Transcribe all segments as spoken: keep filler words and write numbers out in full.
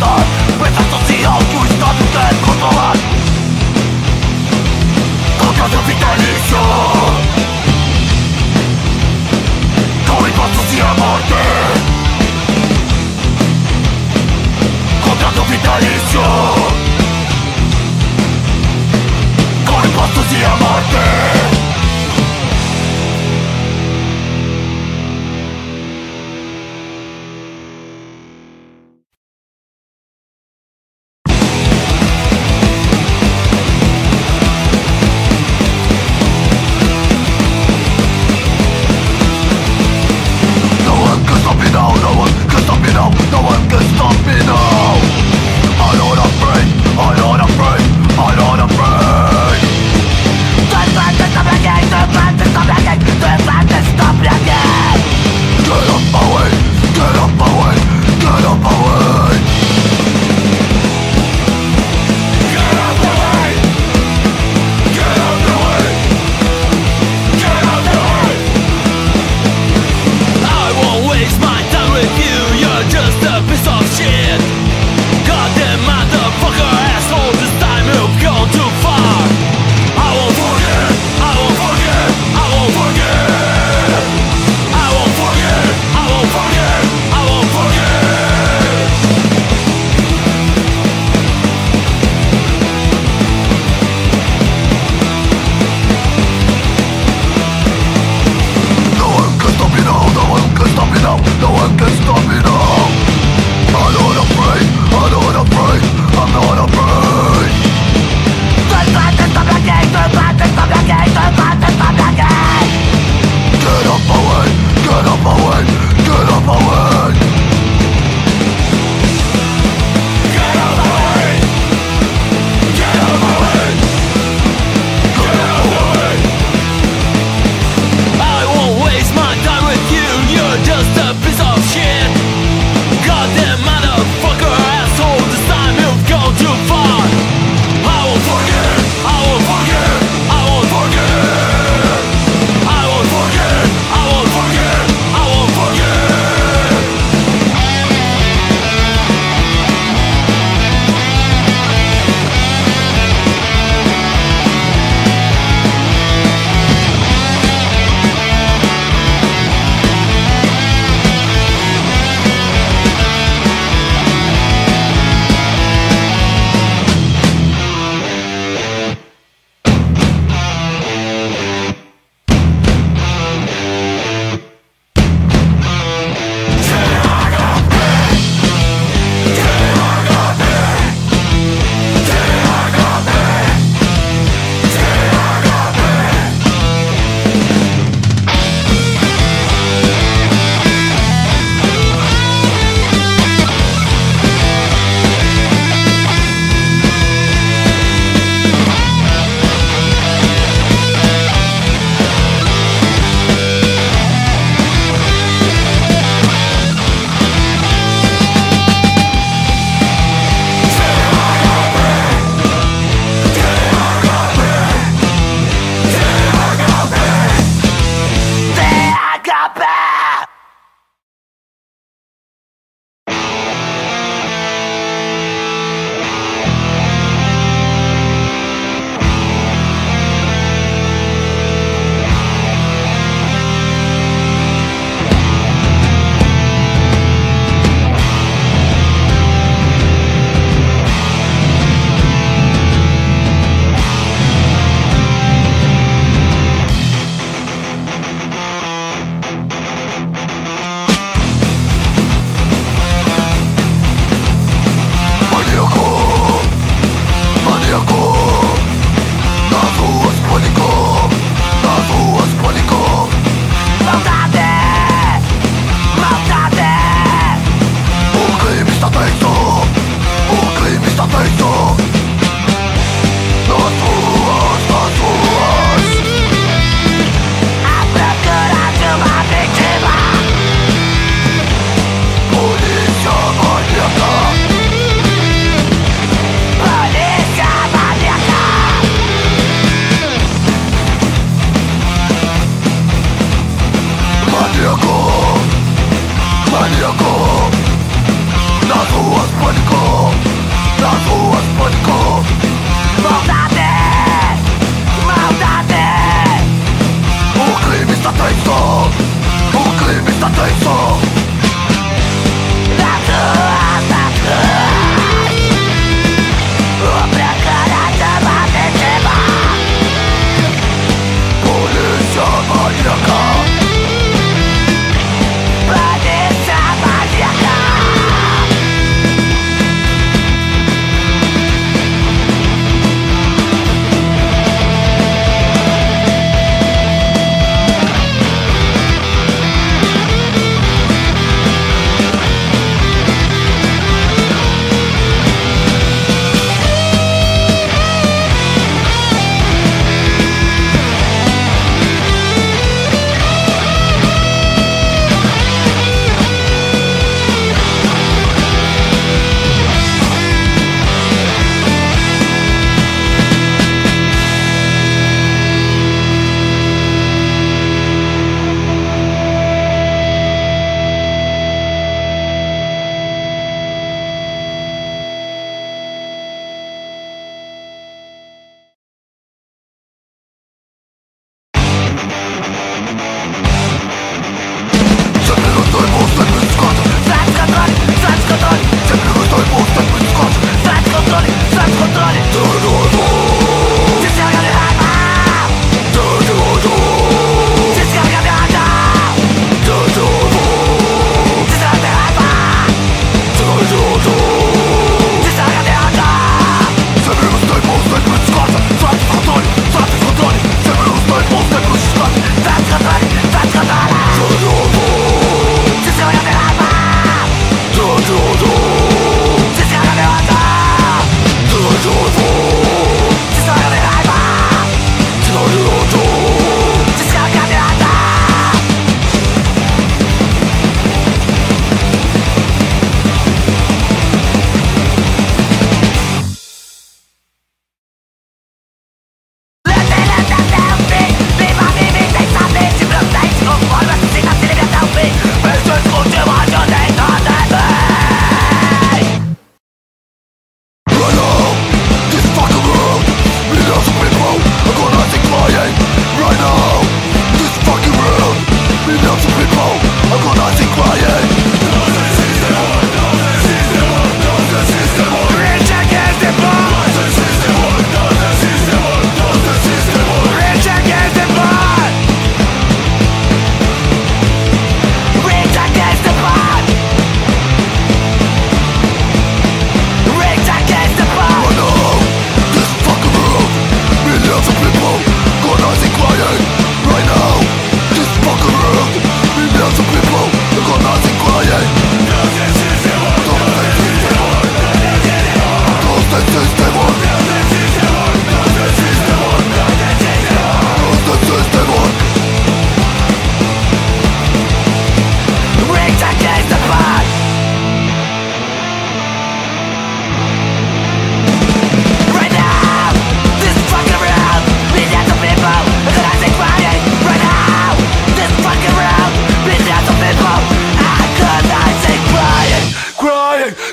estar, presa social que o Estado quer controlar. Contrato vitalício com impostos e a morte. Contrato vitalício com impostos e a morte. Não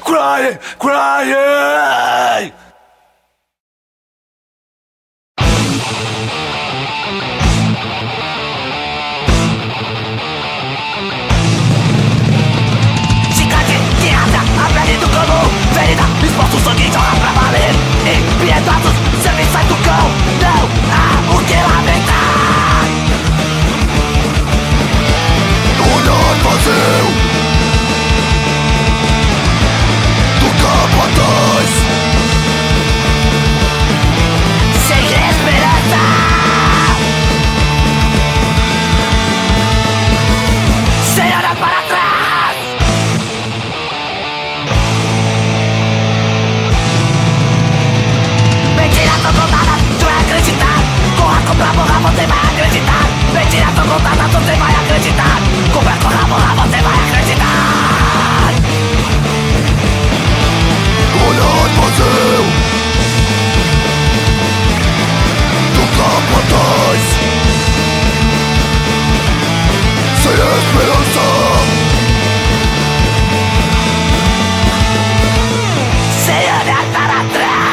crying, crying. Cidade tirada, a pele do cão, ferida, exposto, sangue chora pra valer. Impiedosos, cê me sai do cão, não há o que lamentar. Olhar vazio do campo atrás, sem esperança, sem olhar para trás. Mentiras tão contadas, tu vai acreditar. Corra, compra, borra, você vai acreditar. Mentiras tão contadas, você vai acreditar. Compra, corra, borra, você vai acreditar. Olhar vazio do campo atrás, sem esperança, sem olhar para trás.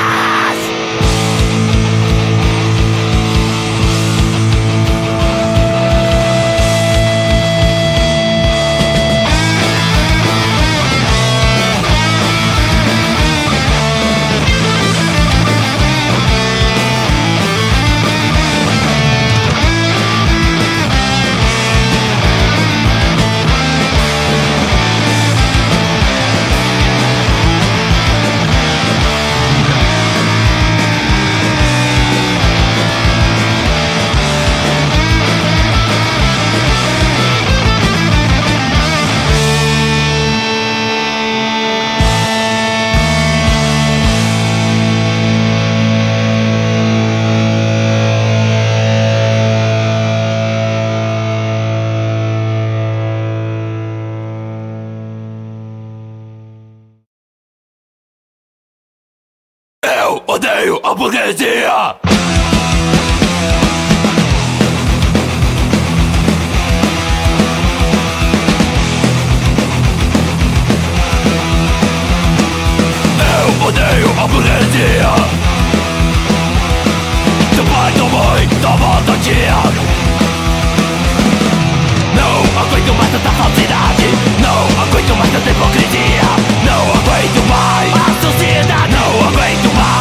Eu odeio a burguesia! Eu odeio a burguesia! Do pai, da mãe, da avó, da tia! Não aguento mais tanta falsidade! Não aguento mais tanta hipocrisia! Não aguento mais a sociedade! Não aguento mais!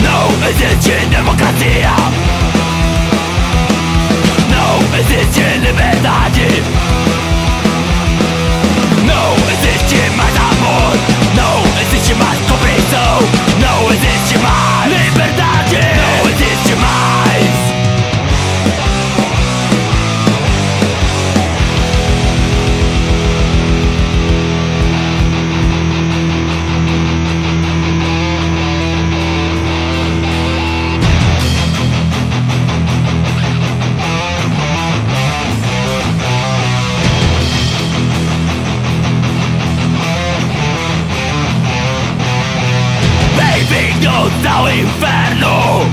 Não existe democracia! Não existe liberdade! Não existe mais amor! Não existe mais compreensão! Não existe mais liberdade! Não existe mais! Al inferno.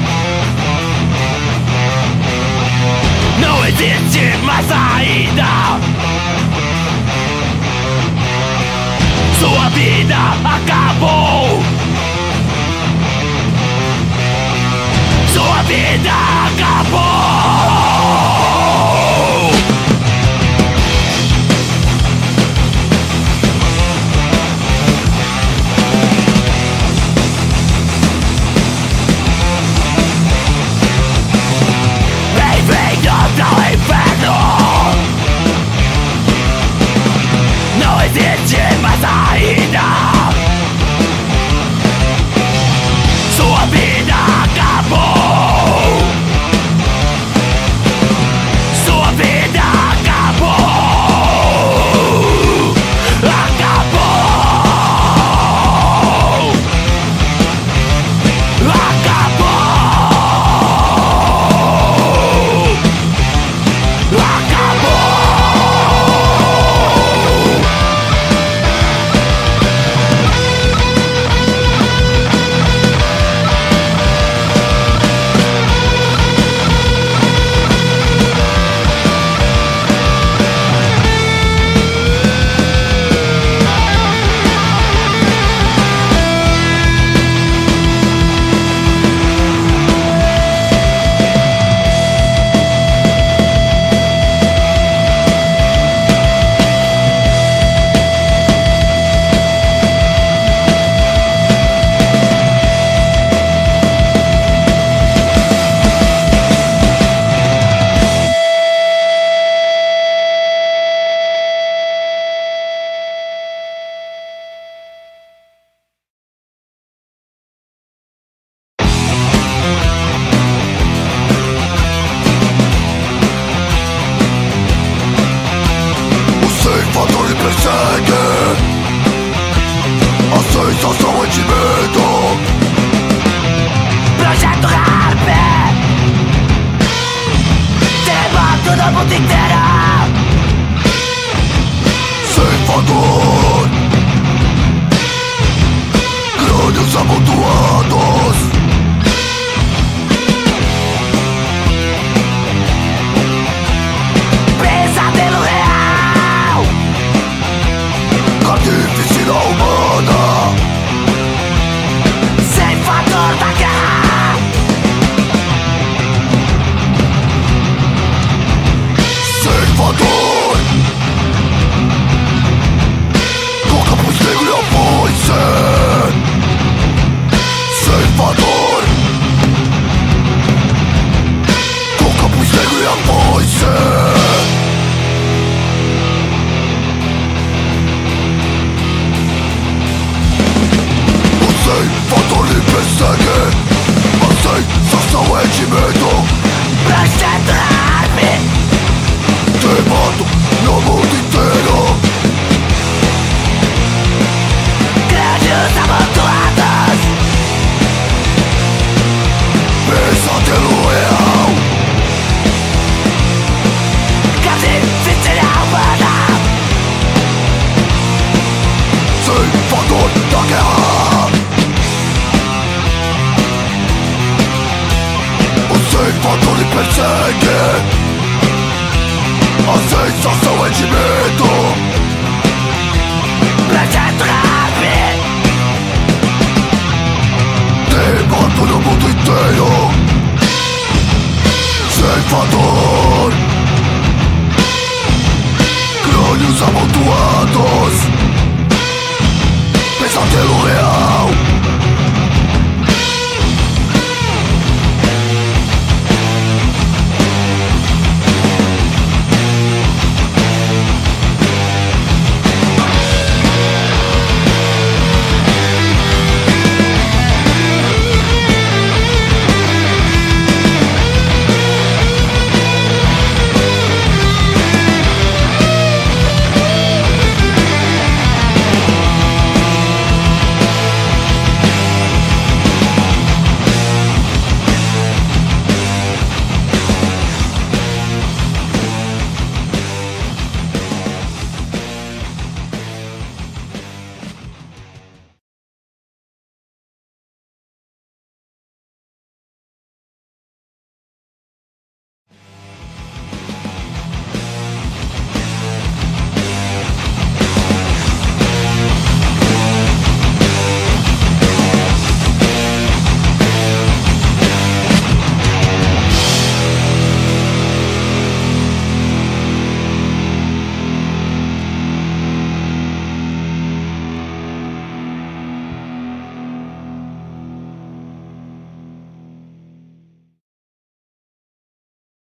Não existe mais saída. Sua vida acabou. Sua vida acabou. Sua vida acabou. something better. Sem favor, grandes amontoados. Pesadelo real, carnificina humana. Sem fator da guerra. Salvador, toca por negro e a voz. Salvador, toca por negro e a voz. Amontoados, pesadelo real.